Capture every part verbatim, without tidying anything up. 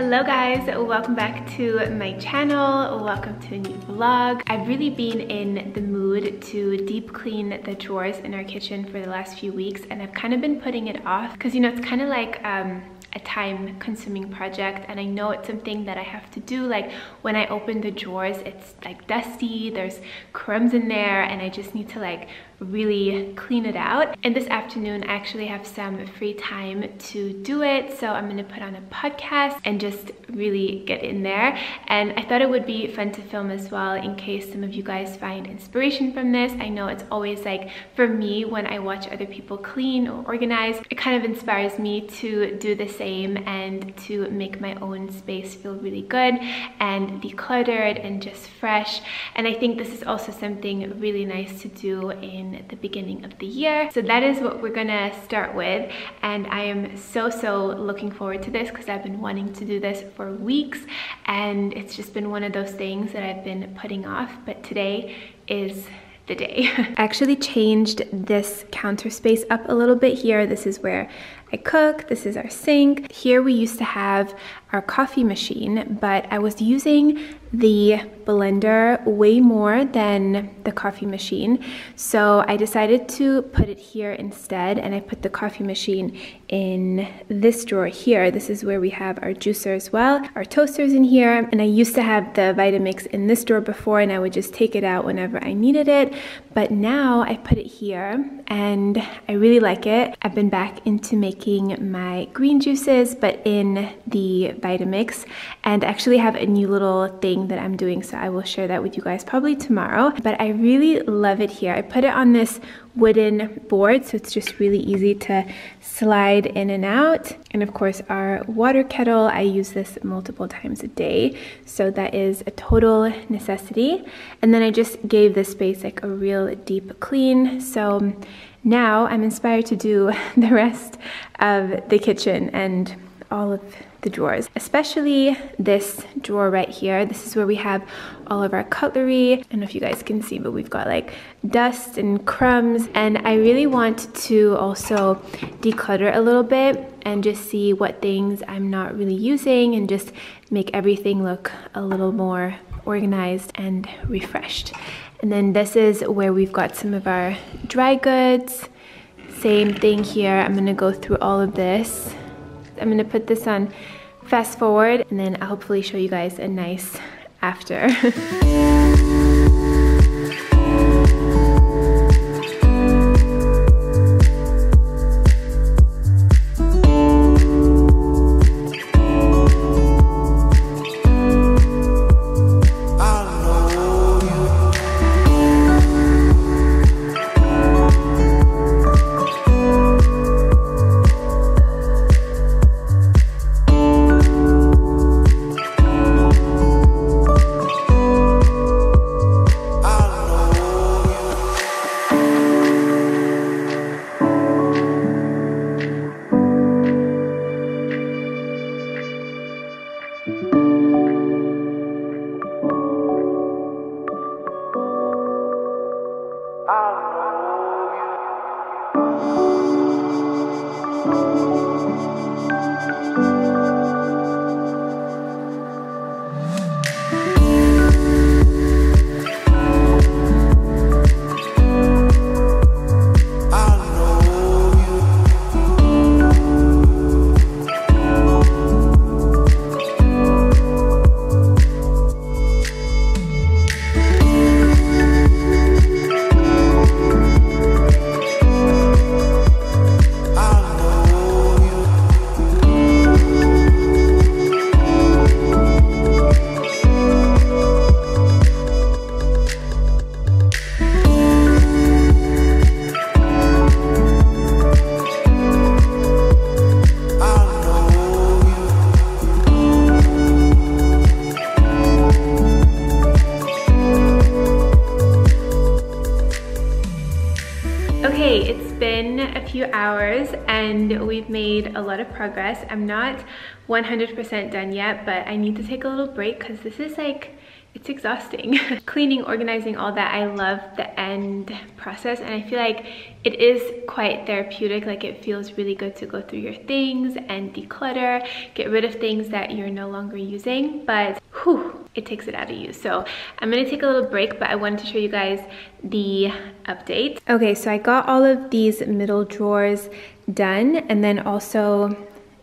Hello guys, welcome back to my channel. Welcome to a new vlog. I've really been in the mood to deep clean the drawers in our kitchen for the last few weeks, and I've kind of been putting it off because, you know, it's kind of like um a time consuming project, and I know it's something that I have to do. Like when I open the drawers, it's like dusty, there's crumbs in there, and I just need to like really clean it out. And this afternoon I actually have some free time to do it, so I'm gonna put on a podcast and just really get in there. And I thought it would be fun to film as well, in case some of you guys find inspiration from this. I know it's always like, for me, when I watch other people clean or organize, it kind of inspires me to do the same and to make my own space feel really good and decluttered and just fresh. And I think this is also something really nice to do in the beginning of the year. So that is what we're gonna start with, and I am so so looking forward to this because I've been wanting to do this for weeks, and it's just been one of those things that I've been putting off, but today is the day. I actually changed this counter space up a little bit here. This is where I cook, this is our sink. Here we used to have our coffee machine, but I was using the blender way more than the coffee machine, so I decided to put it here instead, and I put the coffee machine in this drawer here. This is where we have our juicer as well, our toasters in here, and I used to have the Vitamix in this drawer before, and I would just take it out whenever I needed it, but now I put it here, and I really like it. I've been back into making making my green juices, but in the Vitamix, and actually have a new little thing that I'm doing, so I will share that with you guys probably tomorrow. But I really love it here. I put it on this wooden board, so it's just really easy to slide in and out. And of course our water kettle, I use this multiple times a day, so that is a total necessity. And then I just gave this space like a real deep clean, so now I'm inspired to do the rest of the kitchen and all of the drawers, especially this drawer right here. This is where we have all of our cutlery. I don't know if you guys can see, but we've got like dust and crumbs, and I really want to also declutter a little bit and just see what things I'm not really using and just make everything look a little more organized and refreshed. And then this is where we've got some of our dry goods. Same thing here. I'm gonna go through all of this. I'm gonna put this on fast forward, and then I'll hopefully show you guys a nice after. Hours, and we've made a lot of progress. I'm not one hundred percent done yet, but I need to take a little break because this is like it's exhausting. Cleaning, organizing, all that, I love the end process, and I feel like it is quite therapeutic. Like, it feels really good to go through your things and declutter, get rid of things that you're no longer using, but whew, it takes it out of you. So I'm gonna take a little break, but I wanted to show you guys the update. Okay, so I got all of these middle drawers done, and then also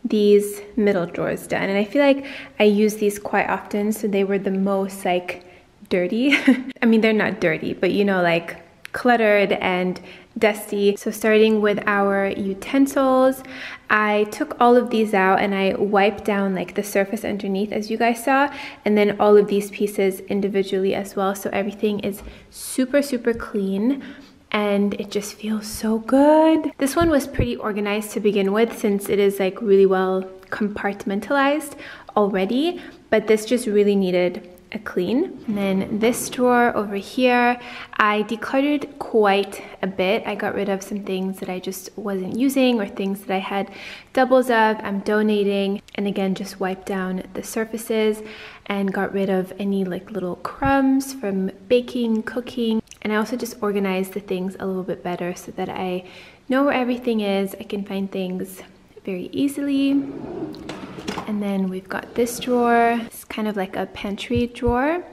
these middle drawers done, and I feel like I use these quite often, so they were the most like dirty. I mean, they're not dirty, but you know, like cluttered and dusty. So starting with our utensils, I took all of these out and I wiped down like the surface underneath, as you guys saw, and then all of these pieces individually as well, so everything is super super clean. And it just feels so good. This one was pretty organized to begin with, since it is like really well compartmentalized already, but this just really needed a clean. And then this drawer over here, I decluttered quite a bit. I got rid of some things that I just wasn't using, or things that I had doubles of. I'm donating, and again, just wiped down the surfaces and got rid of any like little crumbs from baking, cooking. And I also just organized the things a little bit better so that I know where everything is. I can find things very easily. And then we've got this drawer. It's kind of like a pantry drawer.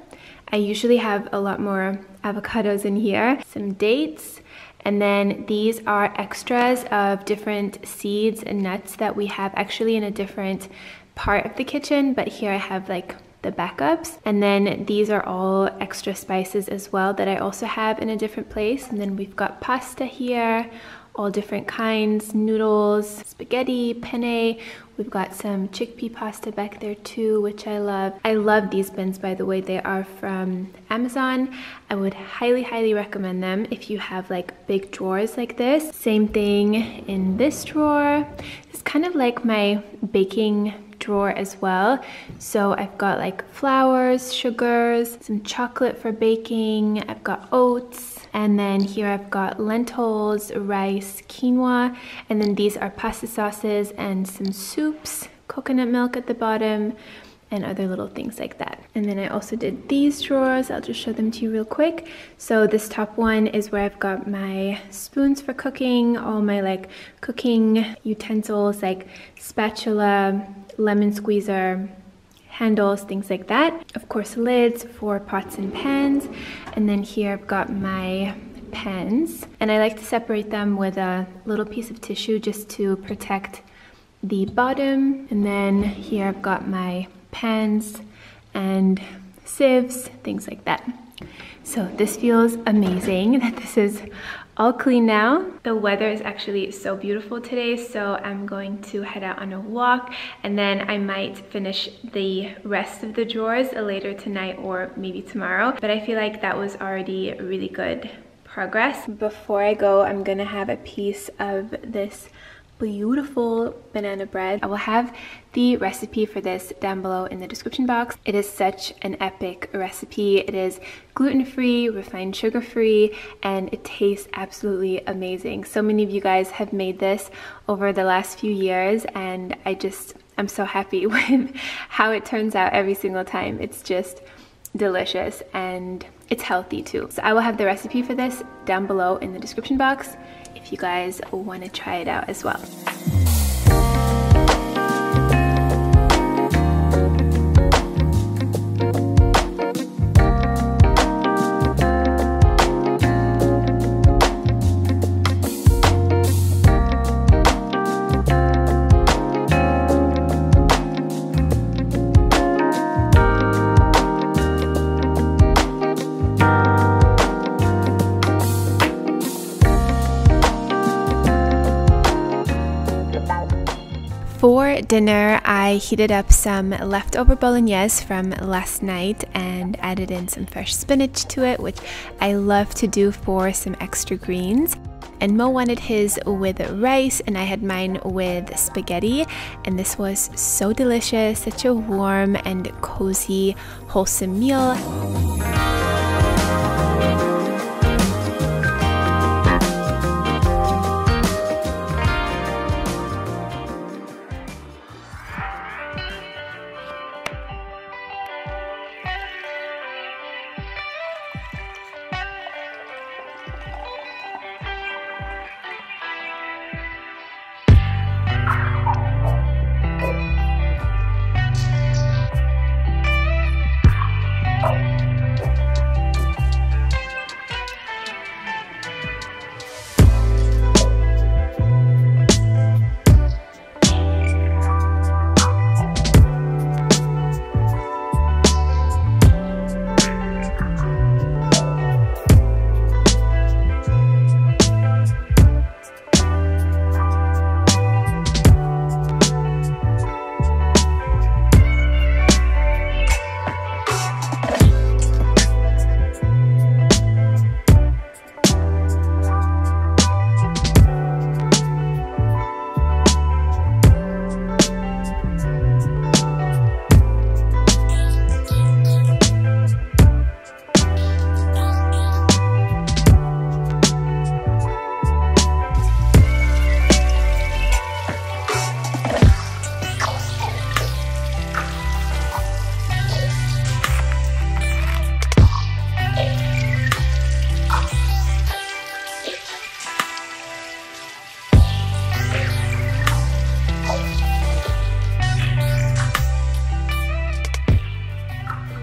I usually have a lot more avocados in here, some dates, and then these are extras of different seeds and nuts that we have actually in a different part of the kitchen, but here I have like the backups. And then these are all extra spices as well that I also have in a different place. And then we've got pasta here, all different kinds, noodles, spaghetti, penne. We've got some chickpea pasta back there too, which I love. I love these bins, by the way. They are from Amazon. I would highly, highly recommend them if you have like big drawers like this. Same thing in this drawer. It's kind of like my baking drawer as well. So I've got like flours, sugars, some chocolate for baking. I've got oats. And then here I've got lentils, rice, quinoa, and then these are pasta sauces and some soups, coconut milk at the bottom, and other little things like that. And then I also did these drawers. I'll just show them to you real quick. So this top one is where I've got my spoons for cooking, all my like cooking utensils, like spatula, lemon squeezer, handles, things like that. Of course, lids for pots and pans. And then here I've got my pens. And I like to separate them with a little piece of tissue just to protect the bottom. And then here I've got my pans and sieves, things like that. So this feels amazing that this is all clean now. The weather is actually so beautiful today, so I'm going to head out on a walk, and then I might finish the rest of the drawers later tonight or maybe tomorrow, but I feel like that was already really good progress. Before I go, I'm gonna have a piece of this beautiful banana bread. I will have the recipe for this down below in the description box. It is such an epic recipe. It is gluten-free, refined sugar-free, and it tastes absolutely amazing. So many of you guys have made this over the last few years, and I just, I'm so happy with how it turns out every single time. It's just delicious, and it's healthy too. So I will have the recipe for this down below in the description box if you guys want to try it out as well. For dinner, I heated up some leftover bolognese from last night and added in some fresh spinach to it, which I love to do for some extra greens. And Mo wanted his with rice, and I had mine with spaghetti, and this was so delicious, such a warm and cozy, wholesome meal.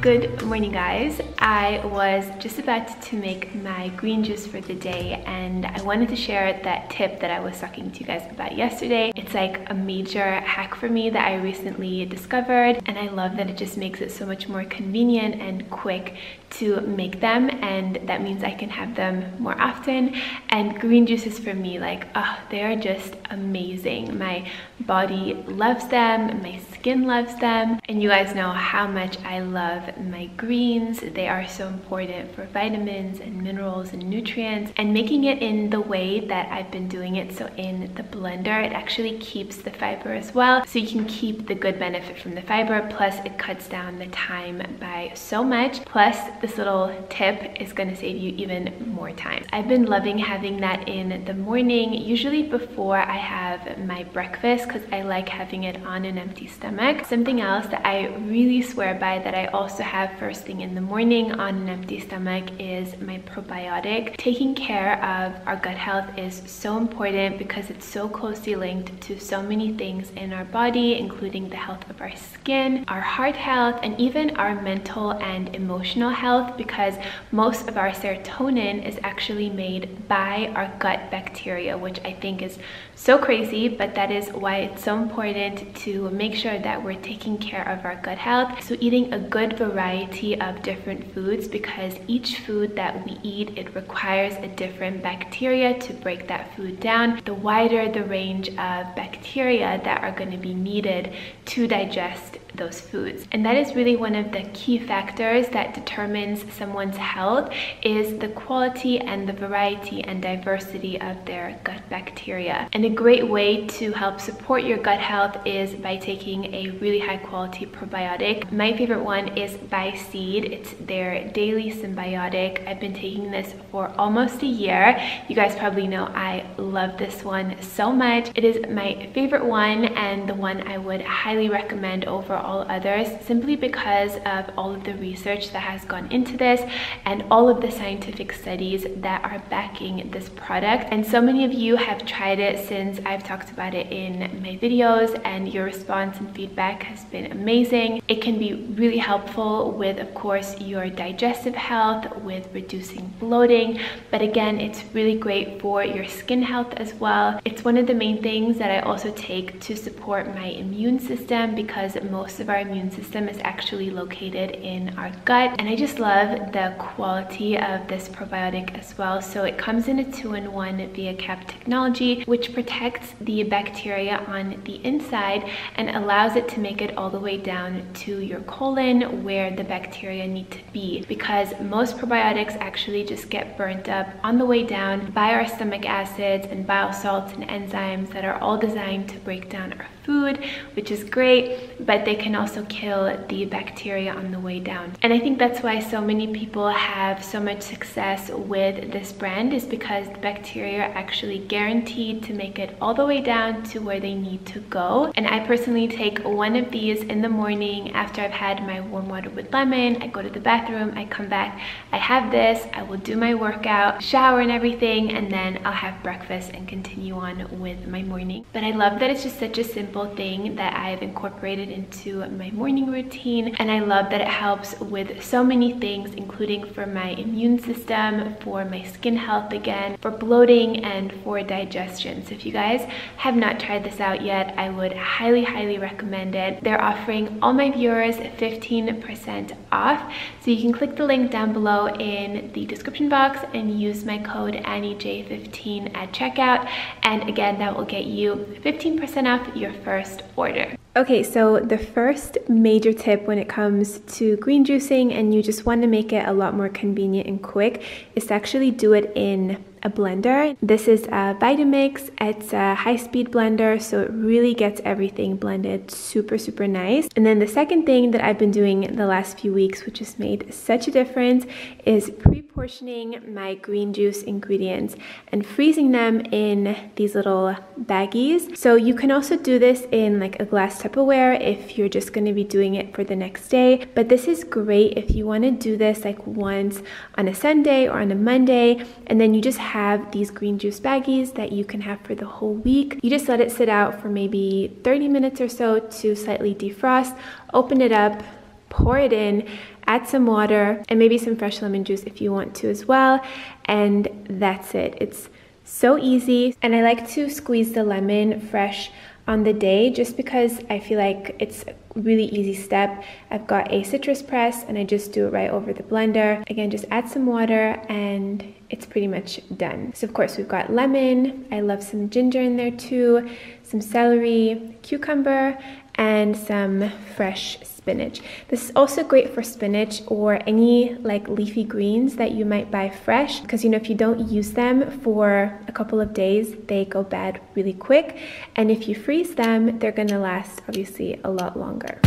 Good morning, guys. I was just about to make my green juice for the day, and I wanted to share that tip that I was talking to you guys about yesterday. It's like a major hack for me that I recently discovered, and I love that it just makes it so much more convenient and quick to make them, and that means I can have them more often. And green juices for me, like, oh, they are just amazing. My body loves them, my skin loves them, and you guys know how much I love my greens. They are so important for vitamins and minerals and nutrients, and making it in the way that I've been doing it, so in the blender, it actually keeps the fiber as well, so you can keep the good benefit from the fiber, plus it cuts down the time by so much. Plus this little tip is going to save you even more time. I've been loving having that in the morning, usually before I have my breakfast, because I like having it on an empty stomach. Something else that I really swear by that I also have first thing in the morning on an empty stomach is my probiotic. Taking care of our gut health is so important because it's so closely linked to so many things in our body, including the health of our skin, our heart health, and even our mental and emotional health, because most of our serotonin is actually made by our gut bacteria, which I think is so crazy, but that is why it's so important to make sure that we're taking care of our gut health. So eating a good variety of different foods, because each food that we eat, it requires a different bacteria to break that food down. The wider the range of bacteria that are going to be needed to digest those foods. And that is really one of the key factors that determines someone's health, is the quality and the variety and diversity of their gut bacteria. And a great way to help support your gut health is by taking a really high quality probiotic. My favorite one is by Seed. It's their Daily Symbiotic. I've been taking this for almost a year. You guys probably know I love this one so much. It is my favorite one, and the one I would highly recommend over all all others, simply because of all of the research that has gone into this and all of the scientific studies that are backing this product. And so many of you have tried it since I've talked about it in my videos, and your response and feedback has been amazing. It can be really helpful with, of course, your digestive health, with reducing bloating, but again, it's really great for your skin health as well. It's one of the main things that I also take to support my immune system, because most of our immune system is actually located in our gut. And I just love the quality of this probiotic as well. So it comes in a two in one via cap technology, which protects the bacteria on the inside and allows it to make it all the way down to your colon, where the bacteria need to be, because most probiotics actually just get burnt up on the way down by our stomach acids and bile salts and enzymes that are all designed to break down our food, which is great, but they can also kill the bacteria on the way down. And I think that's why so many people have so much success with this brand, is because the bacteria are actually guaranteed to make it all the way down to where they need to go. And I personally take one of these in the morning after I've had my warm water with lemon. I go to the bathroom, I come back, I have this, I will do my workout, shower and everything, and then I'll have breakfast and continue on with my morning. But I love that it's just such a simple thing that I've incorporated into my morning routine, and I love that it helps with so many things, including for my immune system, for my skin health again, for bloating, and for digestion. So if you guys have not tried this out yet, I would highly, highly recommend it. They're offering all my viewers fifteen percent off, so you can click the link down below in the description box and use my code Annie J fifteen at checkout, and again, that will get you fifteen percent off your first order. Okay, so the first major tip when it comes to green juicing, and you just want to make it a lot more convenient and quick, is to actually do it in a blender. This is a Vitamix. It's a high-speed blender, so it really gets everything blended super, super nice. And then the second thing that I've been doing the last few weeks, which has made such a difference, is pre-portioning my green juice ingredients and freezing them in these little baggies. So you can also do this in like a glass Tupperware if you're just going to be doing it for the next day, but this is great if you want to do this like once on a Sunday or on a Monday, and then you just have these green juice baggies that you can have for the whole week. You just let it sit out for maybe thirty minutes or so to slightly defrost, open it up, pour it in, add some water and maybe some fresh lemon juice if you want to as well, and that's it. It's so easy, and I like to squeeze the lemon fresh on the day just because I feel like it's a really easy step. I've got a citrus press and I just do it right over the blender. Again, just add some water and it's pretty much done. So of course we've got lemon, I love some ginger in there too, some celery, cucumber, and some fresh spinach. This is also great for spinach or any like leafy greens that you might buy fresh, because you know, if you don't use them for a couple of days, they go bad really quick. And if you freeze them, they're gonna last obviously a lot longer.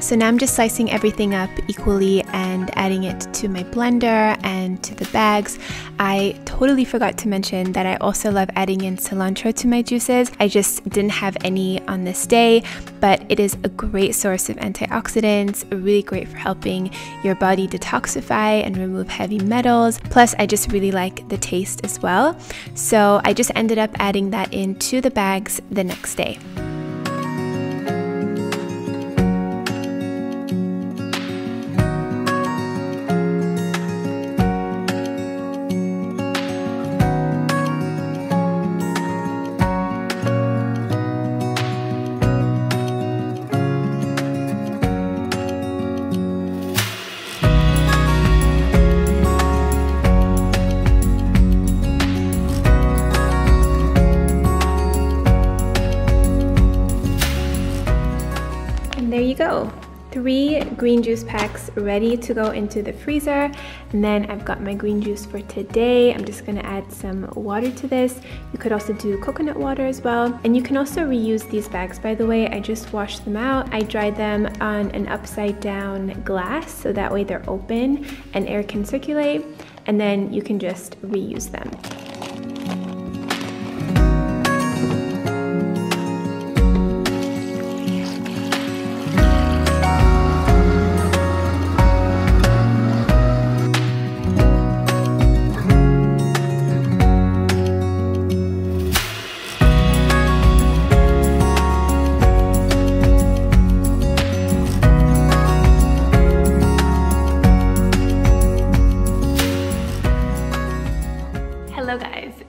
So now I'm just slicing everything up equally and adding it to my blender and to the bags. I totally forgot to mention that I also love adding in cilantro to my juices. I just didn't have any on this day, but it is a great source of antioxidants, really great for helping your body detoxify and remove heavy metals. Plus, I just really like the taste as well. So I just ended up adding that into the bags the next day. Go. Three green juice packs ready to go into the freezer, and then I've got my green juice for today. I'm just gonna add some water to this. You could also do coconut water as well, and you can also reuse these bags, by the way. I just washed them out. I dried them on an upside down glass so that way they're open and air can circulate, and then you can just reuse them.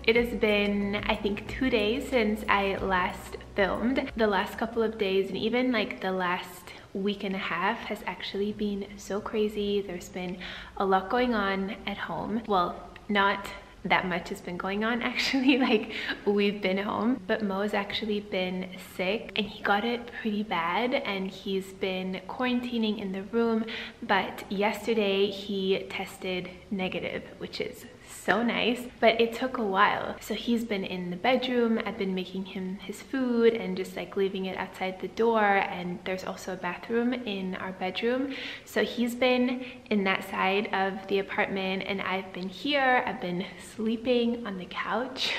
It has been, I think, two days since I last filmed. The last couple of days and even like the last week and a half has actually been so crazy. There's been a lot going on at home. Well, not that much has been going on actually, like we've been home, but Mo has actually been sick and he got it pretty bad and he's been quarantining in the room, but yesterday he tested negative, which is so nice, but it took a while. So he's been in the bedroom, I've been making him his food and just like leaving it outside the door, and there's also a bathroom in our bedroom, so he's been in that side of the apartment and I've been here. I've been sleeping on the couch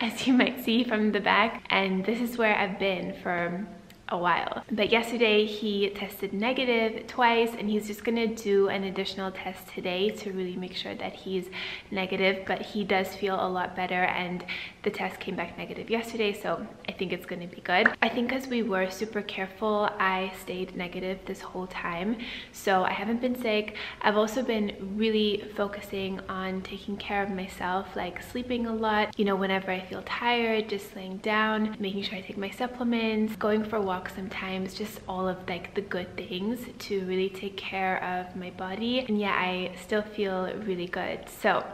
as you might see from the back, and this is where I've been for a while. But yesterday he tested negative twice, and he's just gonna do an additional test today to really make sure that he's negative, but he does feel a lot better and the test came back negative yesterday, so I think it's gonna be good. I think because we were super careful, I stayed negative this whole time, so I haven't been sick. I've also been really focusing on taking care of myself, like sleeping a lot, you know, whenever I feel tired, just laying down, making sure I take my supplements, going for a walk sometimes, just all of like the good things to really take care of my body. And yeah, I still feel really good, so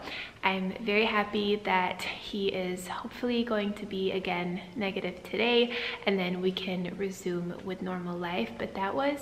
I'm very happy that he is hopefully going to be again negative today, and then we can resume with normal life. But that was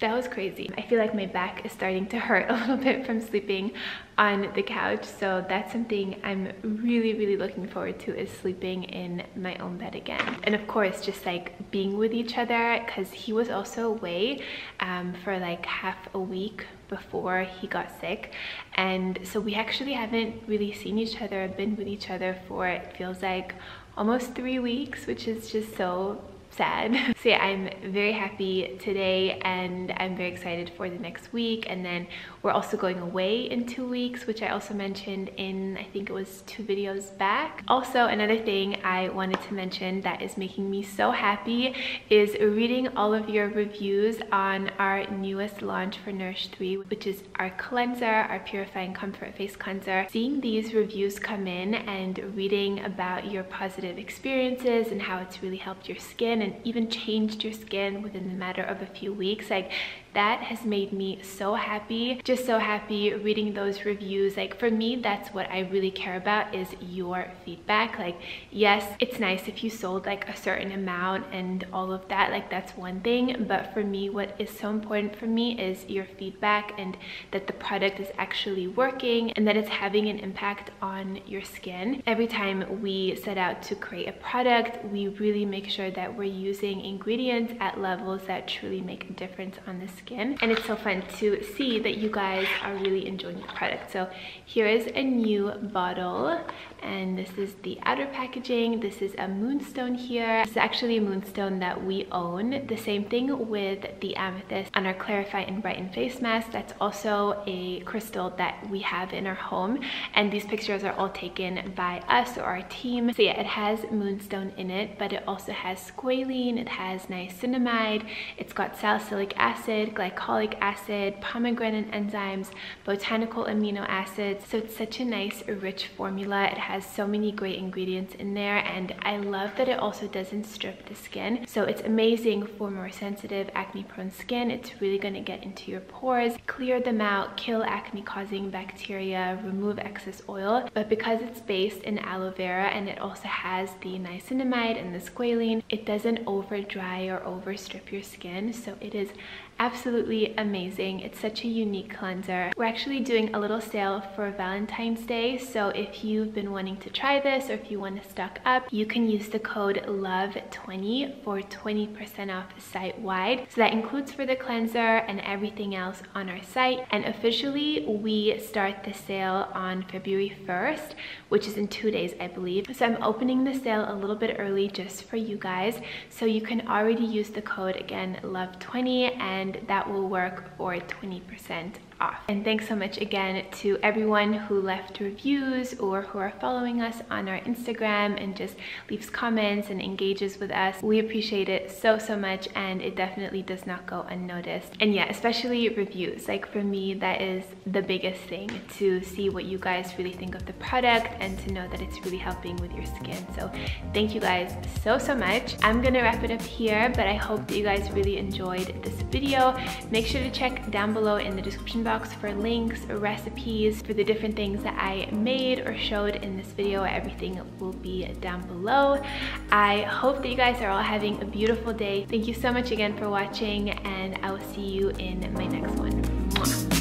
that was crazy. I feel like my back is starting to hurt a little bit from sleeping on the couch, so that's something I'm really really looking forward to, is sleeping in my own bed again. And of course just like being with each other, because he was also away um, for like half a week before he got sick, and so we actually haven't really seen each other, been with each other for, it feels like, almost three weeks, which is just so sad. So yeah, I'm very happy today and I'm very excited for the next week. And then we're also going away in two weeks, which I also mentioned in, I think it was two videos back. Also, another thing I wanted to mention that is making me so happy is reading all of your reviews on our newest launch for Nourished three, which is our cleanser, our Purifying Comfort Face Cleanser. Seeing these reviews come in and reading about your positive experiences and how it's really helped your skin and even changed your skin within the matter of a few weeks, like, that has made me so happy. Just so happy reading those reviews. Like, for me, that's what I really care about, is your feedback. Like, yes, it's nice if you sold like a certain amount and all of that, like that's one thing, but for me, what is so important for me is your feedback and that the product is actually working and that it's having an impact on your skin. Every time we set out to create a product, we really make sure that we're using ingredients at levels that truly make a difference on the skin. Skin. And it's so fun to see that you guys are really enjoying the product. So here is a new bottle, and this is the outer packaging. This is a moonstone here. This is actually a moonstone that we own. The same thing with the amethyst on our Clarify and Brighten face mask. That's also a crystal that we have in our home, and these pictures are all taken by us or our team. So yeah, it has moonstone in it, but it also has squalene, it has niacinamide, it's got salicylic acid, glycolic acid, pomegranate enzymes, botanical amino acids. So it's such a nice rich formula. It has so many great ingredients in there, and I love that it also doesn't strip the skin. So it's amazing for more sensitive, acne prone skin. It's really going to get into your pores, clear them out, kill acne causing bacteria, remove excess oil. But because it's based in aloe vera and it also has the niacinamide and the squalene, it doesn't over dry or over strip your skin. So it is absolutely amazing. It's such a unique cleanser. We're actually doing a little sale for Valentine's Day, so if you've been wanting to try this or if you want to stock up, you can use the code love twenty for twenty percent off site-wide. So that includes for the cleanser and everything else on our site. And officially, we start the sale on February first, which is in two days, I believe. So I'm opening the sale a little bit early just for you guys, so you can already use the code, again, love twenty, and that will work for twenty percent off. And thanks so much again to everyone who left reviews or who are following us on our Instagram and just leaves comments and engages with us. We appreciate it so, so much, and it definitely does not go unnoticed. And yeah, especially reviews. Like, for me, that is the biggest thing, to see what you guys really think of the product and to know that it's really helping with your skin. So thank you guys so, so much. I'm gonna wrap it up here, but I hope that you guys really enjoyed this video. Make sure to check down below in the description box for links, recipes for the different things that I made or showed in this video. Everything will be down below. I hope that you guys are all having a beautiful day. Thank you so much again for watching, and I will see you in my next one. Mwah.